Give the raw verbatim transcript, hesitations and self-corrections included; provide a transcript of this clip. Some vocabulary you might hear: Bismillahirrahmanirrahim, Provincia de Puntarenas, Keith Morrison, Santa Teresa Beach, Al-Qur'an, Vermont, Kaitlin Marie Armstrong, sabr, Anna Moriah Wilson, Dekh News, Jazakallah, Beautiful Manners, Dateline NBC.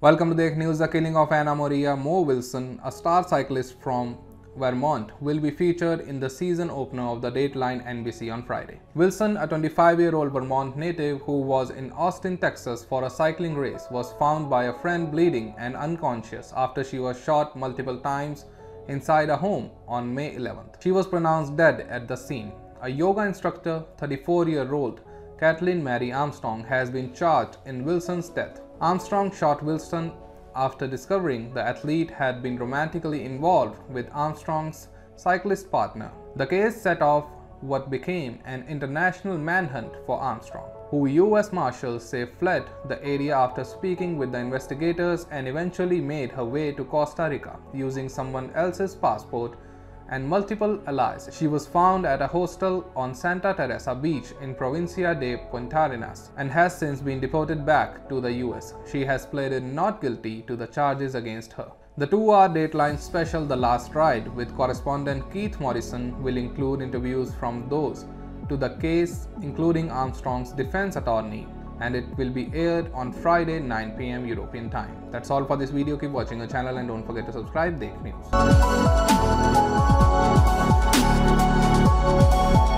Welcome to Dekh News. The killing of Anna Moriah Wilson, a star cyclist from Vermont, will be featured in the season opener of the Dateline N B C on Friday. Wilson, a twenty-five-year-old Vermont native who was in Austin, Texas for a cycling race, was found by a friend bleeding and unconscious after she was shot multiple times inside a home on May eleventh. She was pronounced dead at the scene. A yoga instructor, thirty-four-year-old Kaitlin Marie Armstrong, has been charged in Wilson's death. Armstrong shot Wilson after discovering the athlete had been romantically involved with Armstrong's cyclist partner. The case set off what became an international manhunt for Armstrong, who U S Marshals say fled the area after speaking with the investigators and eventually made her way to Costa Rica using someone else's passport and multiple allies. She was found at a hostel on Santa Teresa Beach in Provincia de Puntarenas and has since been deported back to the U S. She has pleaded not guilty to the charges against her. The two-hour Dateline special The Last Ride with correspondent Keith Morrison will include interviews from those to the case, including Armstrong's defense attorney, and it will be aired on Friday nine p m European time. That's all for this video. Keep watching our channel and don't forget to subscribe. Dekh News.